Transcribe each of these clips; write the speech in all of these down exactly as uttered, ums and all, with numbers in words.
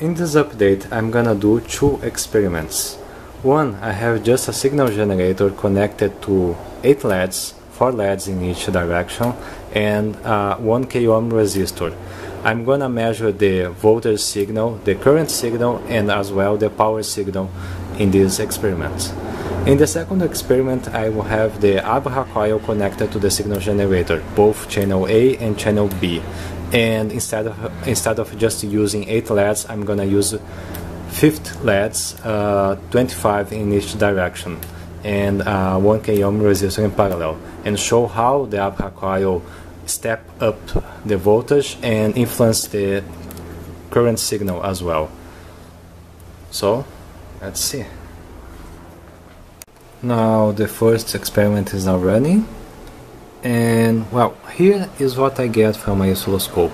In this update I'm gonna do two experiments. One, I have just a signal generator connected to eight L E Ds, four L E Ds in each direction, and uh, one k ohm resistor. I'm gonna measure the voltage signal, the current signal, and as well the power signal in these experiments. In the second experiment I will have the A B H A coil connected to the signal generator, both channel A and channel B. And instead of, instead of just using eight L E Ds, I'm gonna use fifty L E Ds, uh, twenty-five in each direction, and uh, one k ohm resistor in parallel, and show how the A B H A coil step up the voltage and influence the current signal as well. So, let's see. Now the first experiment is now running, and well, here is what I get from my oscilloscope.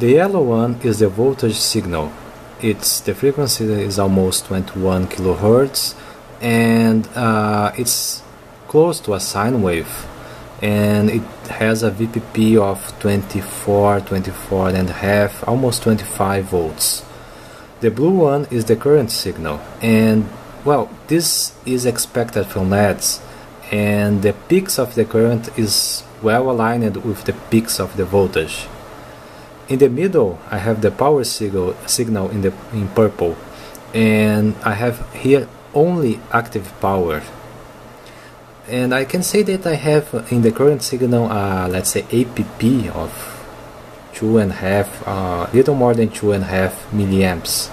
The yellow one is the voltage signal. It's the frequency is almost twenty-one kilohertz, and uh, it's close to a sine wave, and it has a V P P of twenty-four, twenty-four and a half, almost twenty-five volts. The blue one is the current signal, and well, this is expected from L E Ds, and the peaks of the current is well aligned with the peaks of the voltage. In the middle I have the power signal, signal in, the, in purple, and I have here only active power. And I can say that I have in the current signal, uh, let's say A P P of two and a half, uh, little more than two and a half milliamps.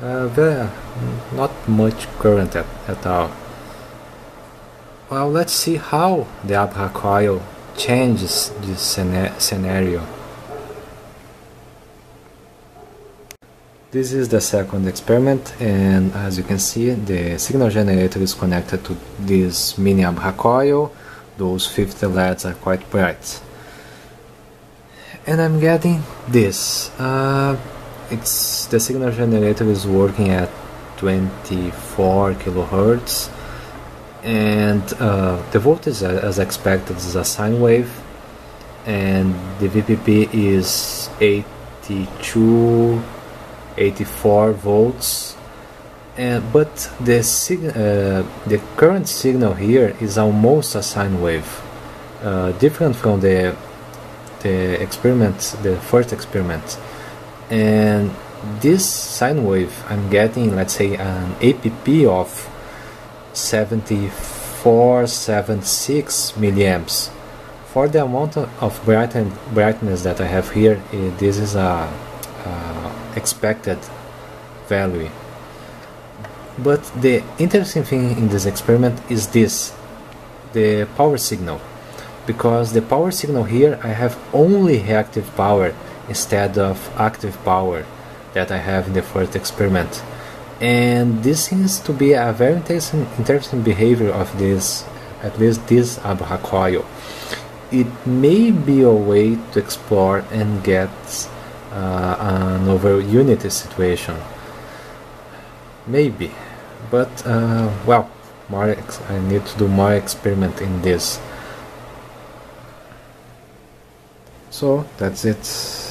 Uh, there, not much current at, at all. Well, let's see how the A B H A coil changes this scena scenario. This is the second experiment, and as you can see, the signal generator is connected to this mini A B H A coil. Those fifty L E Ds are quite bright, and I'm getting this. Uh, It's the signal generator is working at twenty-four kilohertz, and uh, the voltage, as expected, is a sine wave, and the V P P is eighty-two, eighty-four volts. And but the sig uh, the current signal here is almost a sine wave, uh, different from the the experiment, the first experiment. And this sine wave I'm getting, let's say, an A P P of seventy-four, seventy-six milliamps. For the amount of brighten, brightness that I have here, this is a, a expected value. But the interesting thing in this experiment is this, the power signal, because the power signal here I have only reactive power instead of active power that I have in the first experiment. And this seems to be a very interesting, interesting behavior of this, at least this A B H A coil. It may be a way to explore and get uh, an over unity situation. Maybe, but uh, well, more ex I need to do more experiment in this. So that's it.